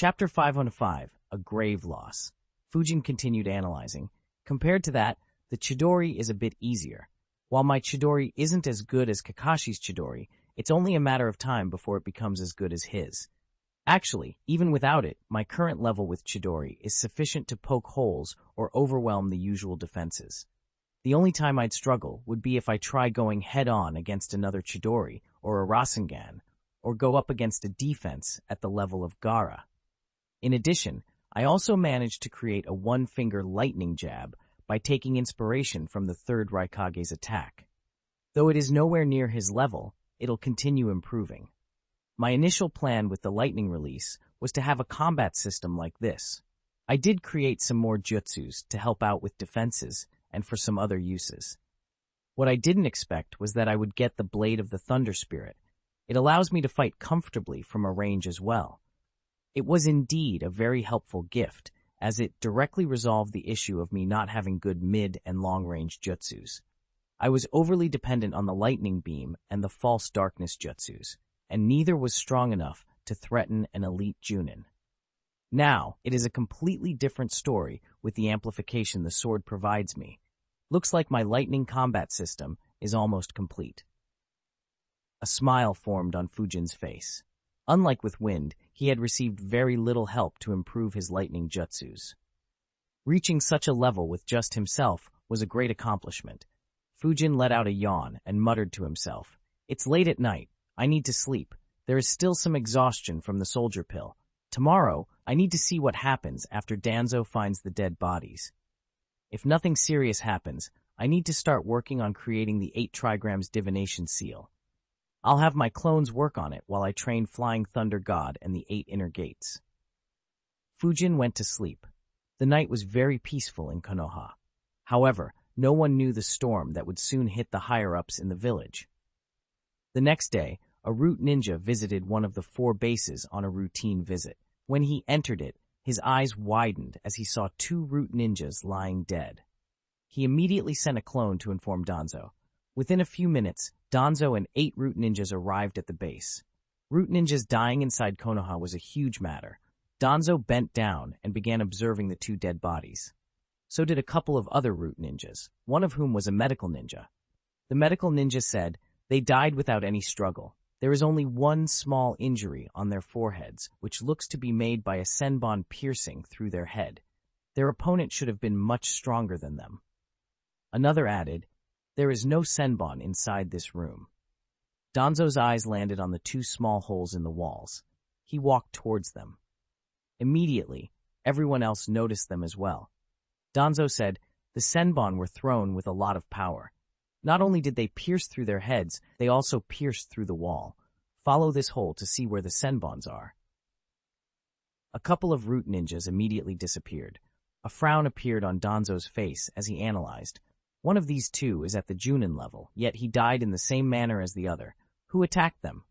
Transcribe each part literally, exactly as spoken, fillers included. Chapter five one five, A Grave Loss. Fujin continued analyzing. Compared to that, the Chidori is a bit easier. While my Chidori isn't as good as Kakashi's Chidori, it's only a matter of time before it becomes as good as his. Actually, even without it, my current level with Chidori is sufficient to poke holes or overwhelm the usual defenses. The only time I'd struggle would be if I try going head-on against another Chidori or a Rasengan, or go up against a defense at the level of Gaara. In addition, I also managed to create a one-finger lightning jab by taking inspiration from the third Raikage's attack. Though it is nowhere near his level, it'll continue improving. My initial plan with the lightning release was to have a combat system like this. I did create some more jutsus to help out with defenses and for some other uses. What I didn't expect was that I would get the Blade of the Thunder Spirit. It allows me to fight comfortably from a range as well. It was indeed a very helpful gift, as it directly resolved the issue of me not having good mid- and long-range jutsus. I was overly dependent on the lightning beam and the false darkness jutsus, and neither was strong enough to threaten an elite Junin. Now, it is a completely different story with the amplification the sword provides me. Looks like my lightning combat system is almost complete. A smile formed on Fujin's face. Unlike with wind, he had received very little help to improve his lightning jutsus. Reaching such a level with just himself was a great accomplishment. Fujin let out a yawn and muttered to himself, "It's late at night. I need to sleep. There is still some exhaustion from the soldier pill. Tomorrow, I need to see what happens after Danzo finds the dead bodies. If nothing serious happens, I need to start working on creating the eight trigrams divination seal. I'll have my clones work on it while I train Flying Thunder God and the Eight Inner Gates." Fujin went to sleep. The night was very peaceful in Konoha. However, no one knew the storm that would soon hit the higher-ups in the village. The next day, a root ninja visited one of the four bases on a routine visit. When he entered it, his eyes widened as he saw two root ninjas lying dead. He immediately sent a clone to inform Danzo. Within a few minutes, Danzo and eight root ninjas arrived at the base. Root ninjas dying inside Konoha was a huge matter. Danzo bent down and began observing the two dead bodies. So did a couple of other root ninjas, one of whom was a medical ninja. The medical ninja said, "They died without any struggle. There is only one small injury on their foreheads, which looks to be made by a senbon piercing through their head. Their opponent should have been much stronger than them." Another added, "There is no senbon inside this room." Danzo's eyes landed on the two small holes in the walls. He walked towards them. Immediately, everyone else noticed them as well. Danzo said, "The senbon were thrown with a lot of power. Not only did they pierce through their heads, they also pierced through the wall. Follow this hole to see where the senbons are." A couple of root ninjas immediately disappeared. A frown appeared on Danzo's face as he analyzed. One of these two is at the Junin level, yet he died in the same manner as the other. Who attacked them?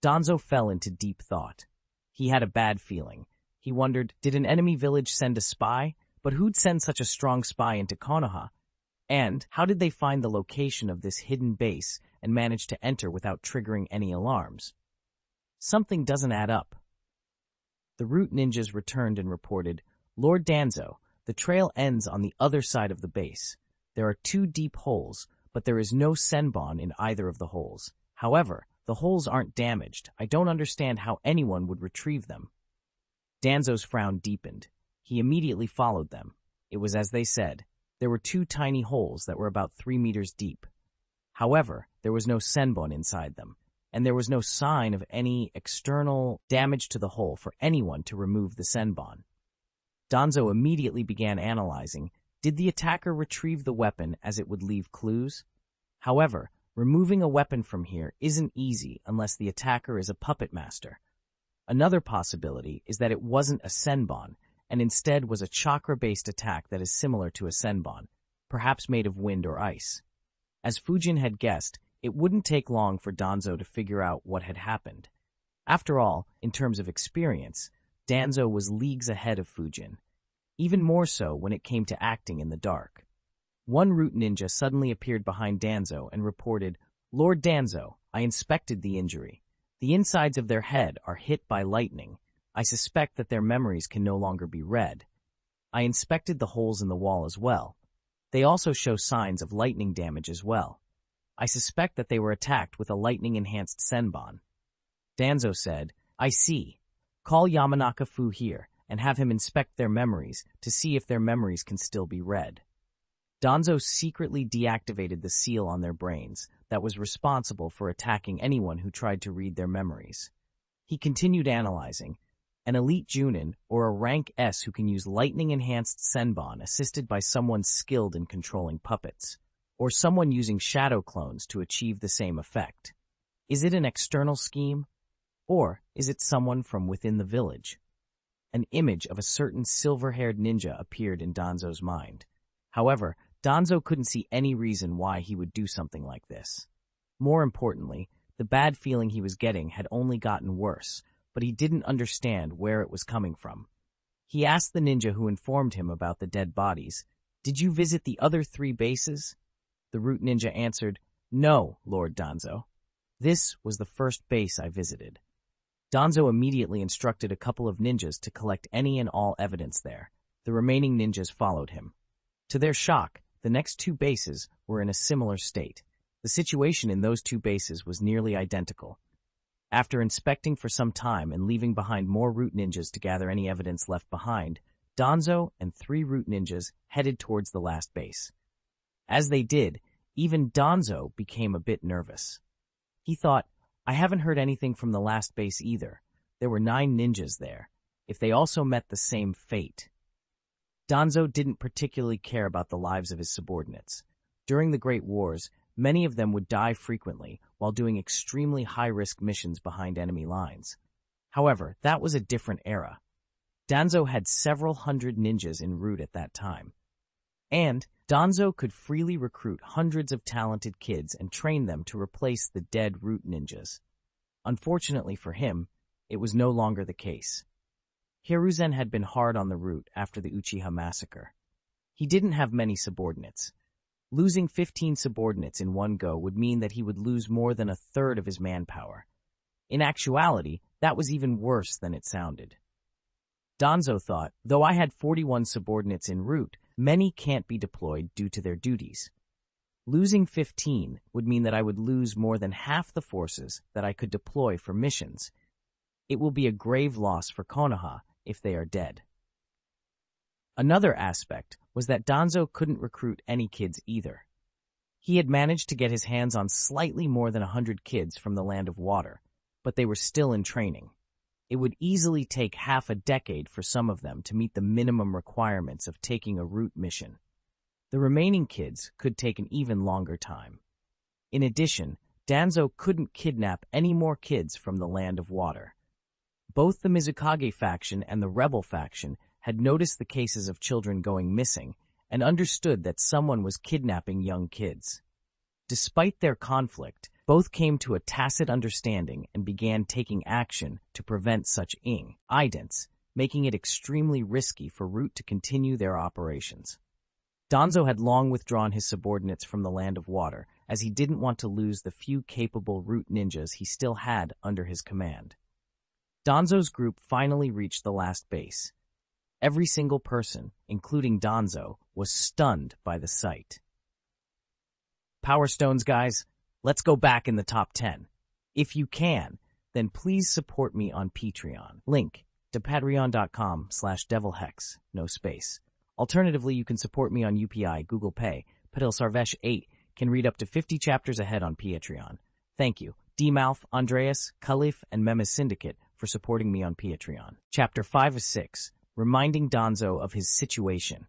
Danzo fell into deep thought. He had a bad feeling. He wondered, did an enemy village send a spy? But who'd send such a strong spy into Konoha? And how did they find the location of this hidden base and manage to enter without triggering any alarms? Something doesn't add up. The root ninjas returned and reported, "Lord Danzo, the trail ends on the other side of the base. There are two deep holes, but there is no senbon in either of the holes. However, the holes aren't damaged. I don't understand how anyone would retrieve them." Danzo's frown deepened. He immediately followed them. It was as they said. There were two tiny holes that were about three meters deep. However, there was no senbon inside them, and there was no sign of any external damage to the hole for anyone to remove the senbon. Danzo immediately began analyzing. Did the attacker retrieve the weapon as it would leave clues? However, removing a weapon from here isn't easy unless the attacker is a puppet master. Another possibility is that it wasn't a senbon, and instead was a chakra-based attack that is similar to a senbon, perhaps made of wind or ice. As Fujin had guessed, it wouldn't take long for Danzo to figure out what had happened. After all, in terms of experience, Danzo was leagues ahead of Fujin. Even more so when it came to acting in the dark. One root ninja suddenly appeared behind Danzo and reported, "Lord Danzo, I inspected the injury. The insides of their head are hit by lightning. I suspect that their memories can no longer be read. I inspected the holes in the wall as well. They also show signs of lightning damage as well. I suspect that they were attacked with a lightning-enhanced senbon. Danzo said, I see. Call Yamanaka Fu here and have him inspect their memories to see if their memories can still be read. Danzo secretly deactivated the seal on their brains that was responsible for attacking anyone who tried to read their memories. He continued analyzing. An elite Junin, or a rank S who can use lightning-enhanced senbon assisted by someone skilled in controlling puppets, or someone using shadow clones to achieve the same effect. Is it an external scheme? Or is it someone from within the village? An image of a certain silver-haired ninja appeared in Danzo's mind. However, Danzo couldn't see any reason why he would do something like this. More importantly, the bad feeling he was getting had only gotten worse, but he didn't understand where it was coming from. He asked the ninja who informed him about the dead bodies, "Did you visit the other three bases?" The root ninja answered, "No, Lord Danzo. This was the first base I visited." Danzo immediately instructed a couple of ninjas to collect any and all evidence there. The remaining ninjas followed him. To their shock, the next two bases were in a similar state. The situation in those two bases was nearly identical. After inspecting for some time and leaving behind more root ninjas to gather any evidence left behind, Danzo and three root ninjas headed towards the last base. As they did, even Danzo became a bit nervous. He thought, I haven't heard anything from the last base either. There were nine ninjas there. If they also met the same fate. Danzo didn't particularly care about the lives of his subordinates. During the Great Wars, many of them would die frequently while doing extremely high-risk missions behind enemy lines. However, that was a different era. Danzo had several hundred ninjas en route at that time. And Danzo could freely recruit hundreds of talented kids and train them to replace the dead root ninjas. Unfortunately for him, it was no longer the case. Hiruzen had been hard on the route after the Uchiha massacre. He didn't have many subordinates. Losing fifteen subordinates in one go would mean that he would lose more than a third of his manpower. In actuality, that was even worse than it sounded. Danzo thought, though I had forty-one subordinates en route, many can't be deployed due to their duties. Losing fifteen would mean that I would lose more than half the forces that I could deploy for missions. It will be a grave loss for Konoha if they are dead. Another aspect was that Danzo couldn't recruit any kids either. He had managed to get his hands on slightly more than a hundred kids from the Land of Water, but they were still in training. It would easily take half a decade for some of them to meet the minimum requirements of taking a route mission. The remaining kids could take an even longer time. In addition, Danzo couldn't kidnap any more kids from the Land of Water. Both the Mizukage faction and the Rebel faction had noticed the cases of children going missing and understood that someone was kidnapping young kids. Despite their conflict, both came to a tacit understanding and began taking action to prevent such incidents, making it extremely risky for Root to continue their operations. Danzo had long withdrawn his subordinates from the Land of Water, as he didn't want to lose the few capable Root ninjas he still had under his command. Danzo's group finally reached the last base. Every single person, including Danzo, was stunned by the sight. Power Stones, guys, let's go back in the top ten. If you can, then please support me on Patreon. Link to patreon.com slash devilhex, no space. Alternatively, you can support me on U P I, Google Pay. Patil Sarvesh eight can read up to fifty chapters ahead on Patreon. Thank you, D-Malf, Andreas, Khalif, and Memes Syndicate for supporting me on Patreon. Chapter five of six. Reminding Danzo of his situation.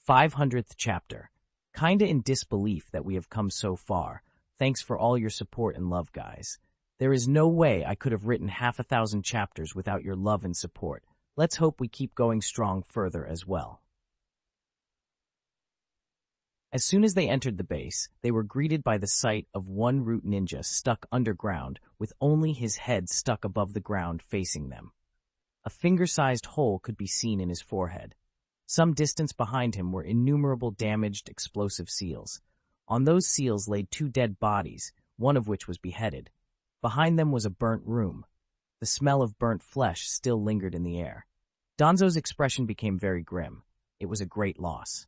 five hundredth chapter. Kinda in disbelief that we have come so far. Thanks for all your support and love, guys. There is no way I could have written half a thousand chapters without your love and support. Let's hope we keep going strong further as well. As soon as they entered the base, they were greeted by the sight of one root ninja stuck underground with only his head stuck above the ground facing them. A finger-sized hole could be seen in his forehead. Some distance behind him were innumerable damaged explosive seals. On those seals lay two dead bodies, one of which was beheaded. Behind them was a burnt room. The smell of burnt flesh still lingered in the air. Danzo's expression became very grim. It was a great loss.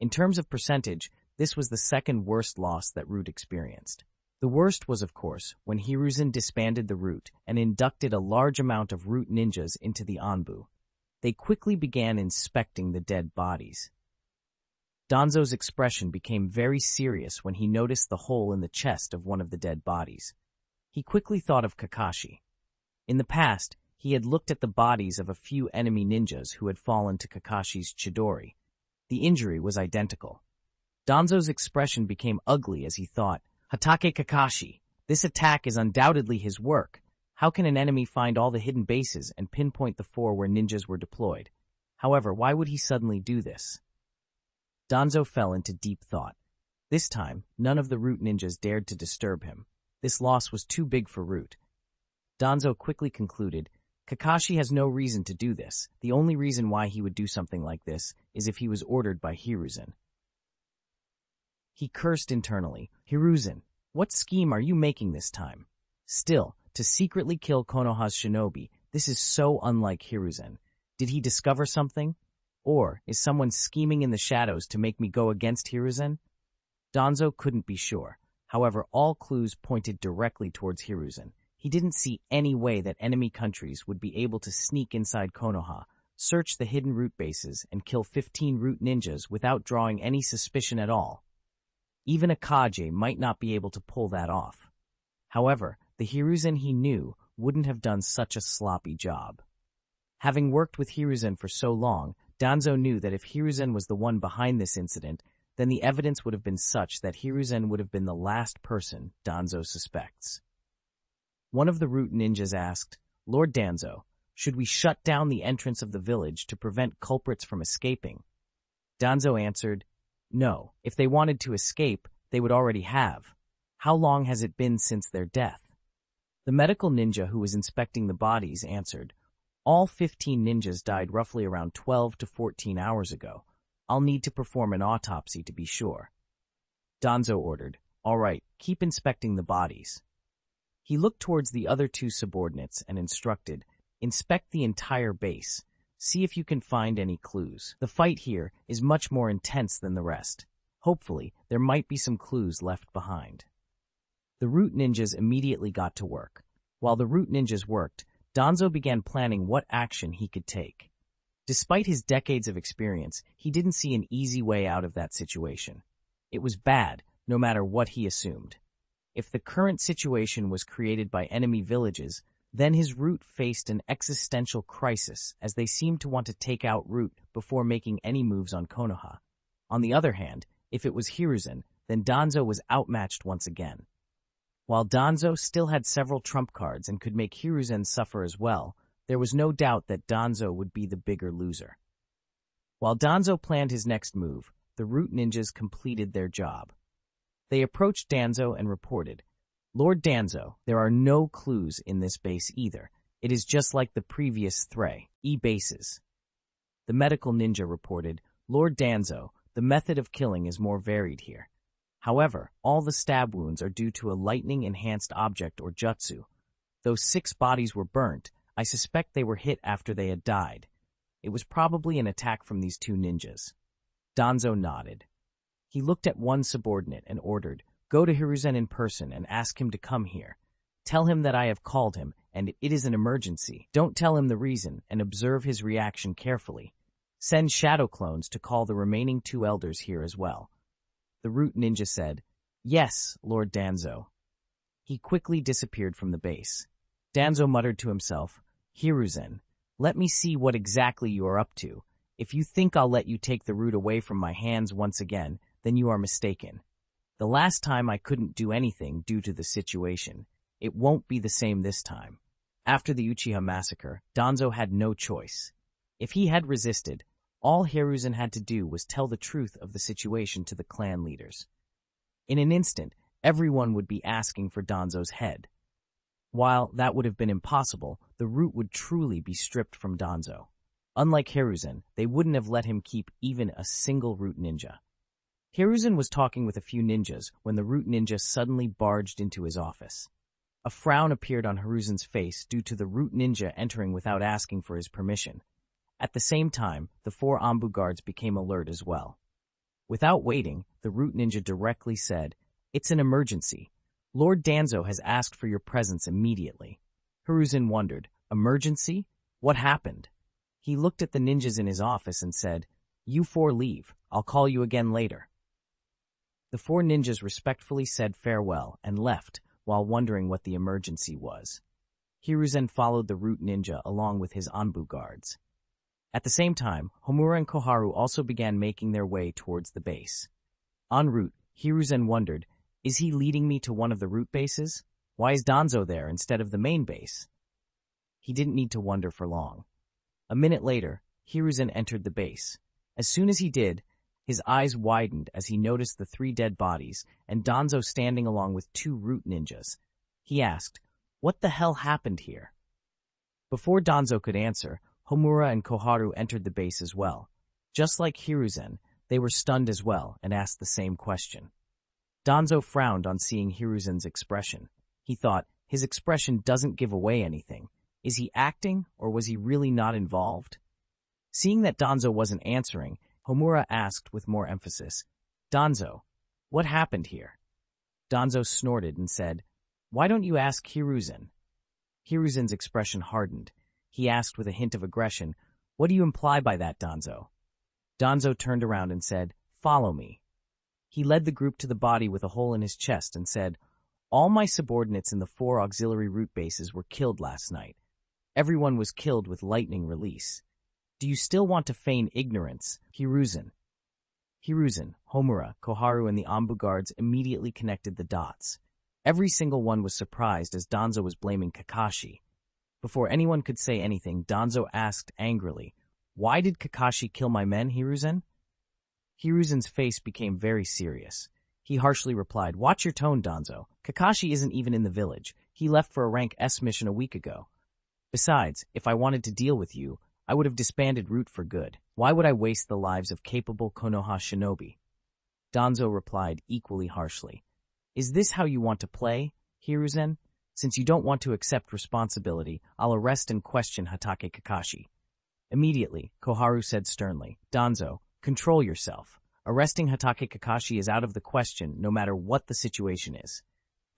In terms of percentage, this was the second worst loss that Root experienced. The worst was, of course, when Hiruzen disbanded the Root and inducted a large amount of Root ninjas into the Anbu. They quickly began inspecting the dead bodies. Danzo's expression became very serious when he noticed the hole in the chest of one of the dead bodies. He quickly thought of Kakashi. In the past, he had looked at the bodies of a few enemy ninjas who had fallen to Kakashi's Chidori. The injury was identical. Danzo's expression became ugly as he thought, "Hatake Kakashi, this attack is undoubtedly his work. How can an enemy find all the hidden bases and pinpoint the four where ninjas were deployed? However, why would he suddenly do this?" Danzo fell into deep thought. This time, none of the Root ninjas dared to disturb him. This loss was too big for Root. Danzo quickly concluded, "Kakashi has no reason to do this. The only reason why he would do something like this is if he was ordered by Hiruzen." He cursed internally, "Hiruzen, what scheme are you making this time? Still, to secretly kill Konoha's shinobi, this is so unlike Hiruzen. Did he discover something? Or is someone scheming in the shadows to make me go against Hiruzen?" Danzo couldn't be sure. However, all clues pointed directly towards Hiruzen. He didn't see any way that enemy countries would be able to sneak inside Konoha, search the hidden Root bases, and kill fifteen Root ninjas without drawing any suspicion at all. Even a Kage might not be able to pull that off. However, the Hiruzen he knew wouldn't have done such a sloppy job. Having worked with Hiruzen for so long, Danzo knew that if Hiruzen was the one behind this incident, then the evidence would have been such that Hiruzen would have been the last person Danzo suspects. One of the Root ninjas asked, "Lord Danzo, should we shut down the entrance of the village to prevent culprits from escaping?" Danzo answered, "No, if they wanted to escape, they would already have. How long has it been since their death?" The medical ninja who was inspecting the bodies answered, "All fifteen ninjas died roughly around twelve to fourteen hours ago. I'll need to perform an autopsy to be sure." Danzo ordered, "All right, keep inspecting the bodies." He looked towards the other two subordinates and instructed, "Inspect the entire base. See if you can find any clues. The fight here is much more intense than the rest. Hopefully, there might be some clues left behind." The Root ninjas immediately got to work. While the Root ninjas worked, Danzo began planning what action he could take. Despite his decades of experience, he didn't see an easy way out of that situation. It was bad, no matter what he assumed. If the current situation was created by enemy villages, then his Root faced an existential crisis as they seemed to want to take out Root before making any moves on Konoha. On the other hand, if it was Hiruzen, then Danzo was outmatched once again. While Danzo still had several trump cards and could make Hiruzen suffer as well, there was no doubt that Danzo would be the bigger loser. While Danzo planned his next move, the Root ninjas completed their job. They approached Danzo and reported, "Lord Danzo, there are no clues in this base either. It is just like the previous three E-bases. The medical ninja reported, "Lord Danzo, the method of killing is more varied here. However, all the stab wounds are due to a lightning-enhanced object or jutsu. Though six bodies were burnt, I suspect they were hit after they had died. It was probably an attack from these two ninjas." Danzo nodded. He looked at one subordinate and ordered, "Go to Hiruzen in person and ask him to come here. Tell him that I have called him and it is an emergency. Don't tell him the reason and observe his reaction carefully. Send shadow clones to call the remaining two elders here as well." The Root ninja said, "Yes, Lord Danzo." He quickly disappeared from the base. Danzo muttered to himself, "Hiruzen, let me see what exactly you are up to. If you think I'll let you take the Root away from my hands once again, then you are mistaken. The last time I couldn't do anything due to the situation. It won't be the same this time." After the Uchiha massacre, Danzo had no choice. If he had resisted, all Hiruzen had to do was tell the truth of the situation to the clan leaders. In an instant, everyone would be asking for Danzo's head. While that would have been impossible, the Root would truly be stripped from Danzo. Unlike Hiruzen, they wouldn't have let him keep even a single Root ninja. Hiruzen was talking with a few ninjas when the Root ninja suddenly barged into his office. A frown appeared on Hiruzen's face due to the root ninja entering without asking for his permission. At the same time, the four Anbu guards became alert as well. Without waiting, the root ninja directly said, "It's an emergency. Lord Danzo has asked for your presence immediately." Hiruzen wondered, "Emergency? What happened?" He looked at the ninjas in his office and said, "You four leave. I'll call you again later." The four ninjas respectfully said farewell and left while wondering what the emergency was. Hiruzen followed the root ninja along with his Anbu guards. At the same time, Homura and Koharu also began making their way towards the base. En route, Hiruzen wondered, "Is he leading me to one of the root bases? Why is Danzo there instead of the main base?" He didn't need to wonder for long. A minute later, Hiruzen entered the base. As soon as he did, his eyes widened as he noticed the three dead bodies and Danzo standing along with two root ninjas. He asked, "What the hell happened here?" Before Danzo could answer, Homura and Koharu entered the base as well. Just like Hiruzen, they were stunned as well and asked the same question. Danzo frowned on seeing Hiruzen's expression. He thought, his expression doesn't give away anything. Is he acting, or was he really not involved? Seeing that Danzo wasn't answering, Homura asked with more emphasis, "Danzo, what happened here?" Danzo snorted and said, "Why don't you ask Hiruzen?" Hiruzen's expression hardened. He asked with a hint of aggression, "What do you imply by that, Danzo?" Danzo turned around and said, "Follow me." He led the group to the body with a hole in his chest and said, "All my subordinates in the four auxiliary root bases were killed last night. Everyone was killed with lightning release. Do you still want to feign ignorance, Hiruzen?" Hiruzen, Homura, Koharu, and the Anbu guards immediately connected the dots. Every single one was surprised as Danzo was blaming Kakashi. Before anyone could say anything, Danzo asked angrily, "Why did Kakashi kill my men, Hiruzen?" Hiruzen's face became very serious. He harshly replied, "Watch your tone, Danzo. Kakashi isn't even in the village. He left for a rank S mission a week ago. Besides, if I wanted to deal with you, I would have disbanded Root for good. Why would I waste the lives of capable Konoha shinobi?" Danzo replied equally harshly, "Is this how you want to play, Hiruzen? Since you don't want to accept responsibility, I'll arrest and question Hatake Kakashi." Immediately, Koharu said sternly, "Danzo, control yourself. Arresting Hatake Kakashi is out of the question no matter what the situation is.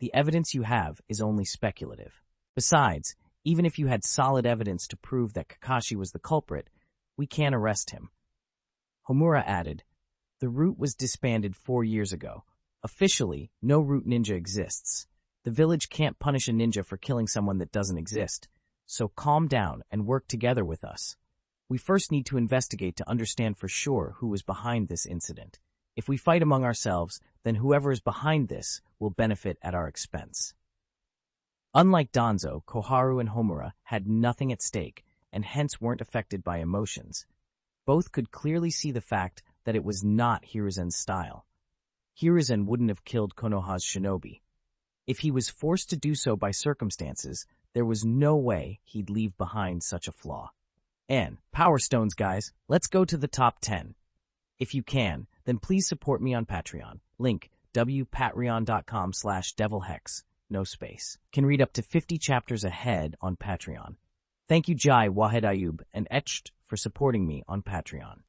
The evidence you have is only speculative. Besides, even if you had solid evidence to prove that Kakashi was the culprit, we can't arrest him." Homura added, "The root was disbanded four years ago. Officially, no root ninja exists. The village can't punish a ninja for killing someone that doesn't exist, so calm down and work together with us. We first need to investigate to understand for sure who was behind this incident. If we fight among ourselves, then whoever is behind this will benefit at our expense." Unlike Danzo, Koharu and Homura had nothing at stake and hence weren't affected by emotions. Both could clearly see the fact that it was not Hiruzen's style. Hiruzen wouldn't have killed Konoha's shinobi. If he was forced to do so by circumstances, there was no way he'd leave behind such a flaw. And, Power Stones guys, let's go to the top ten. If you can, then please support me on Patreon. Link, wpatreon.com slash devilhex, no space. Can read up to fifty chapters ahead on Patreon. Thank you Jai Wahed Ayub and Etched for supporting me on Patreon.